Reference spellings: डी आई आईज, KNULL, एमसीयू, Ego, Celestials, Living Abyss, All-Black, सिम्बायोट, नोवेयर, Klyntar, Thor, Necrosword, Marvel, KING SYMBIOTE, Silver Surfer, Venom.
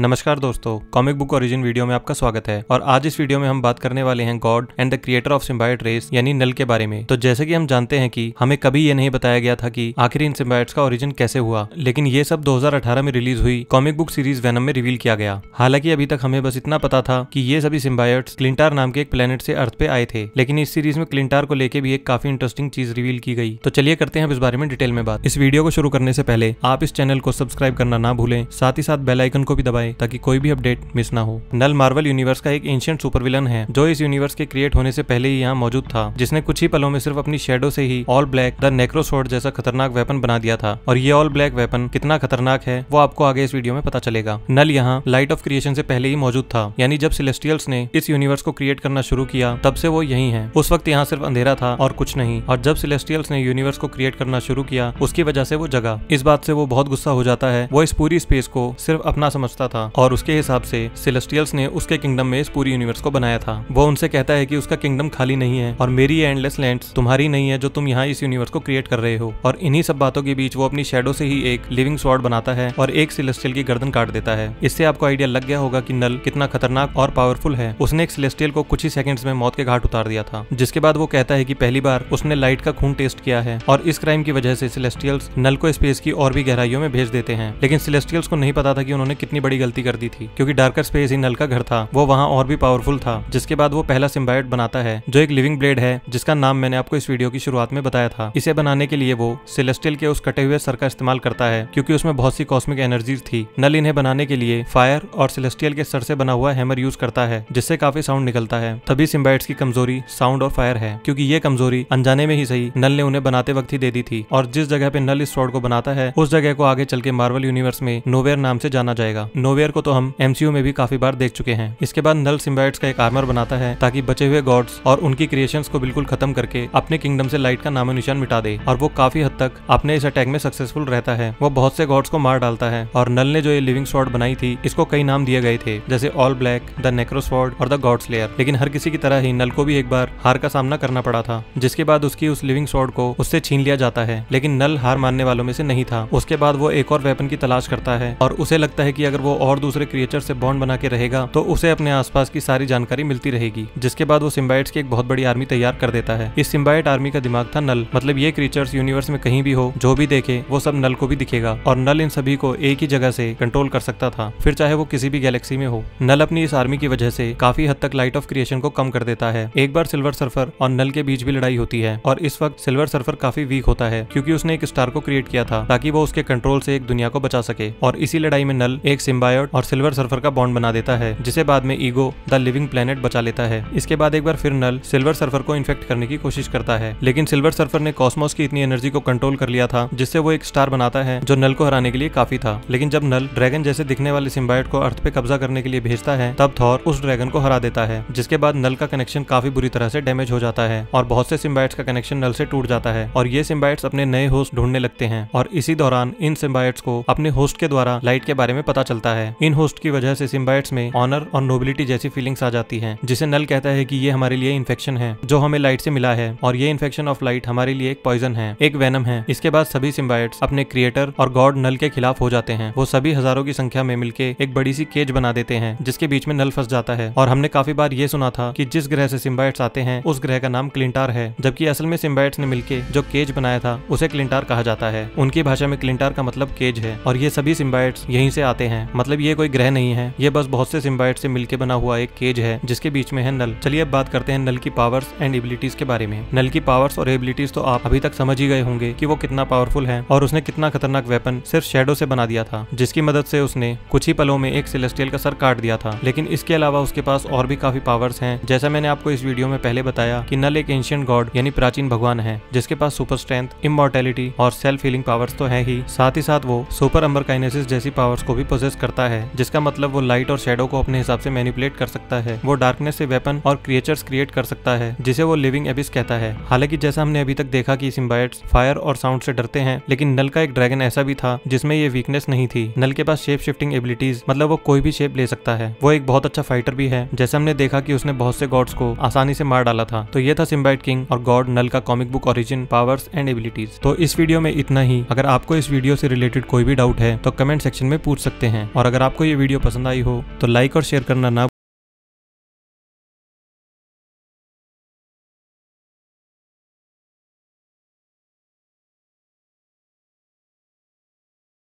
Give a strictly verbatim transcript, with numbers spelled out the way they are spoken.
नमस्कार दोस्तों, comic book origin video में आपका स्वागत है। और आज इस वीडियो में हम बात करने वाले हैं god and the creator of सिम्बायोट race यानी नल के बारे में। तो जैसे कि हम जानते हैं कि हमें कभी ये नहीं बताया गया था कि आखिर इन सिम्बायोट्स का ओरिजिन कैसे हुआ, लेकिन ये सब दो हज़ार अठारह में रिलीज हुई कॉमिक बुक सीरीज वेनम में रिवील किया गया। हालांकि अभी तक हमें बस इतना पता था कि ये सभी सिम्बायोट्स क्लिंटार नाम के एक प्लेनेट से अर्थ पे आए थे, लेकिन इस सीरीज में क्लिंटार को लेकर भी एक काफी इंटरेस्टिंग चीज रिवील की गई। तो चलिए करते हैं इस बारे में डिटेल में बात। इस वीडियो को शुरू करने से पहले आप इस चैनल को सब्सक्राइब करना ना भूलें, साथ ही साथ बेल आइकन को भी दबाएं ताकि कोई भी अपडेट मिस ना हो। नल मार्वल यूनिवर्स का एक एंशिएंट सुपरविलन है जो इस यूनिवर्स के क्रिएट होने से पहले ही यहाँ मौजूद था, जिसने कुछ ही पलों में सिर्फ अपनी शैडो से ही ऑल ब्लैक द नेक्रोस्वर्ड जैसा खतरनाक वेपन बना दिया था। और ये ऑल ब्लैक वेपन कितना खतरनाक है वो आपको आगे इस वीडियो में पता चलेगा। नल यहाँ लाइट ऑफ क्रिएशन से पहले ही मौजूद था, यानी जब सेलेस्टियल्स ने इस यूनिवर्स को क्रिएट करना शुरू किया तब से वो यही है। उस वक्त यहाँ सिर्फ अंधेरा था और कुछ नहीं, और जब सेलेस्टियल्स ने यूनिवर्स को क्रिएट करना शुरू किया उसकी वजह से वो जगा। इस बात से वो बहुत गुस्सा हो जाता है। वो इस पूरी स्पेस को सिर्फ अपना समझता था और उसके हिसाब से सेलेस्टियल्स ने उसके किंगडम में इस पूरी यूनिवर्स को बनाया था। वो उनसे कहता है कि उसका किंगडम खाली नहीं है और मेरी ये एंडलेस लैंड्स तुम्हारी नहीं है जो तुम यहाँ इस यूनिवर्स को क्रिएट कर रहे हो। और इन्हीं सब बातों के बीच वो अपनी शैडो से ही एक लिविंग स्वॉर्ड बनाता है और एक सेलेस्टियल की गर्दन काट देता है। इससे आपको आइडिया लग गया होगा कि नल कितना खतरनाक और पावरफुल है। उसने एक सेलेस्टियल को कुछ ही सेकंड्स में मौत के घाट उतार दिया था, जिसके बाद वो कहता है कि पहली बार उसने लाइट का खून टेस्ट किया है। और इस क्राइम की वजह से सेलेस्टियल्स नल को स्पेस की और भी गहराइयों में भेज देते हैं, लेकिन सेलेस्टियल्स को नहीं पता था कि उन्होंने कितनी बड़ी गलती कर दी थी, क्योंकि डार्कर स्पेस ही नल का घर था। वो वहाँ और भी पावरफुल था, जिसके बाद वो पहला सिम्बायोट बनाता है जो एक लिविंग ब्लेड है, जिसका नाम मैंने आपको इस वीडियो की शुरुआत में बताया था। इसे बनाने के लिए वो सेलेस्टियल के उस कटे हुए सर का इस्तेमाल करता है, क्योंकि उसमें बहुत सी कॉस्मिक एनर्जीज थी। नल इन्हें बनाने के लिए फायर और सेलेस्टियल के सर से बना हुआ हैमर यूज करता है, जिससे काफी साउंड निकलता है। तभी सिम्बायोट्स की कमजोरी साउंड और फायर है, क्योंकि ये कमजोरी अनजाने में ही सही नल ने उन्हें बनाते वक्त ही दे दी थी। और जिस जगह पे नल इस स्वॉर्ड को बनाता है उस जगह को आगे चल के मार्वल यूनिवर्स में नोवेयर नाम से जाना जाएगा। नोवेयर को तो हम एमसीयू में भी काफी बार देख चुके हैं। इसके बाद नल सिम्बायोट्स का एक आर्मर बनाता है ताकि बचे हुए गॉड्स और उनकी क्रिएशंस को बिल्कुल खत्म करके अपने किंगडम से लाइट का नामो निशान मिटा दे। और वो काफी हद तक अपने इस अटैक में सक्सेसफुल रहता है। वो बहुत से गॉड्स को मार डालता है। और नल ने जो ये लिविंग स्वॉर्ड बनाई थी इसको कई नाम दिए गए थे, जैसे ऑल ब्लैक, द नेक्रोस्वॉर्ड और द गॉड स्लेयर। लेकिन हर किसी की तरह ही नल को भी एक बार हार का सामना करना पड़ा था, जिसके बाद उसकी उस लिविंग स्वॉर्ड को उससे छीन लिया जाता है। लेकिन नल हार मानने वालों में से नहीं था। उसके बाद वो एक और वेपन की तलाश करता है और उसे लगता है कि अगर वो और दूसरे क्रिएचर से बॉन्ड बना के रहेगा तो उसे अपने आसपास की सारी जानकारी मिलती रहेगी। जिसके बाद वो सिम्बायोट्स की एक बहुत बड़ी आर्मी तैयार कर देता है। इस सिम्बायोट आर्मी का दिमाग था नल, मतलब ये क्रिएचर्स यूनिवर्स में कहीं भी हो जो भी देखे वो सब नल को भी दिखेगा। और नल इन सभी को एक ही जगह से कंट्रोल कर सकता था, फिर चाहे वो किसी भी गैलेक्सी में हो। नल अपनी इस आर्मी की वजह से काफी हद तक लाइट ऑफ क्रिएशन को कम कर देता है। एक बार सिल्वर सर्फर और नल के बीच भी लड़ाई होती है, और इस वक्त सिल्वर सर्फर काफी वीक होता है क्योंकि उसने एक स्टार को क्रिएट किया था ताकि वो उसके कंट्रोल से एक दुनिया को बचा सके। और इसी लड़ाई में नल एक सिम्बायोट और सिल्वर सर्फर का बॉन्ड बना देता है, जिसे बाद में ईगो द लिविंग प्लेनेट बचा लेता है। इसके बाद एक बार फिर नल सिल्वर सर्फर को इन्फेक्ट करने की कोशिश करता है, लेकिन सिल्वर सर्फर ने कॉस्मोस की इतनी एनर्जी को कंट्रोल कर लिया था जिससे वो एक स्टार बनाता है जो नल को हराने के लिए काफी था। लेकिन जब नल ड्रैगन जैसे दिखने वाले सिम्बायोट को अर्थ पे कब्जा करने के लिए भेजता है तब थॉर उस ड्रैगन को हरा देता है, जिसके बाद नल का कनेक्शन काफी बुरी तरह से डैमेज हो जाता है और बहुत से सिम्बायोट्स का कनेक्शन नल से टूट जाता है। और ये सिम्बायोट्स अपने नए होस्ट ढूंढने लगते हैं, और इसी दौरान इन सिम्बायोट्स को अपने होस्ट के द्वारा लाइट के बारे में पता चलता है। इन होस्ट की वजह से सिम्बायोट्स में ऑनर और नोबिलिटी जैसी फीलिंग्स आ जाती हैं, जिसे नल कहता है कि ये हमारे लिए इन्फेक्शन है जो हमें लाइट से मिला है, और ये इन्फेक्शन ऑफ लाइट हमारे लिए एक पॉइजन है, एक वेनम है। इसके बाद सभी सिम्बायोट्स अपने क्रिएटर और गॉड नल के खिलाफ हो जाते हैं। वो सभी हजारों की संख्या में मिलकर एक बड़ी सी केज बना देते हैं, जिसके बीच में नल फंस जाता है। और हमने काफी बार ये सुना था कि जिस ग्रह से सिम्बायोट्स आते हैं उस ग्रह का नाम क्लिंटार है, जबकि असल में सिम्बायोट्स ने मिलकर जो केज बनाया था उसे क्लिंटार कहा जाता है। उनकी भाषा में क्लिंटार का मतलब केज है। और ये सभी सिम्बायोट्स यहीं से आते हैं, मतलब ये कोई ग्रह नहीं है, ये बस बहुत से सिम्बायोट से मिलके बना हुआ एक केज है जिसके बीच में है नल। चलिए अब बात करते हैं नल की पावर्स एंड एबिलिटीज के बारे में। नल की पावर्स और एबिलिटीज तो आप अभी तक समझ ही गए होंगे कि वो कितना पावरफुल है और उसने कितना खतरनाक वेपन सिर्फ शैडो से बना दिया था, जिसकी मदद से उसने कुछ ही पलों में एक सेलेस्टियल का सर काट दिया था। लेकिन इसके अलावा उसके पास और भी काफी पावर्स हैं। जैसा मैंने आपको इस वीडियो में पहले बताया कि नल एक एंशिएंट गॉड यानी प्राचीन भगवान है, जिसके पास सुपर स्ट्रेंथ, इमॉर्टेलिटी और सेल्फ हीलिंग पावर्स तो है ही, साथ ही साथ वो सुपर अम्बर काइनेसिस जैसी पावर्स को भी पोजेस करता है, जिसका मतलब वो लाइट और शैडो को अपने हिसाब से मैनिपुलेट कर सकता है। वो डार्कनेस से वेपन और क्रिएचर्स क्रिएट कर सकता है, जिसे वो लिविंग एबिस कहता है। हालांकि जैसा हमने अभी तक देखा कि सिम्बायोट्स फायर और साउंड से डरते हैं, लेकिन नल का एक ड्रैगन ऐसा भी था जिसमें ये वीकनेस नहीं थी। नल के पास शेप शिफ्टिंग एबिलिटीज, मतलब वो कोई भी शेप ले सकता है। वो एक बहुत अच्छा फाइटर भी है, जैसे हमने देखा कि उसने बहुत से गॉड्स को आसानी से मार डाला था। तो ये था सिम्बायोट किंग और गॉड नल का comic book origin, powers and abilities. तो इस वीडियो में इतना ही। अगर आपको इस वीडियो से रिलेटेड कोई भी डाउट है तो कमेंट सेक्शन में पूछ सकते हैं। और अगर आपको ये वीडियो पसंद आई हो तो लाइक और शेयर करना ना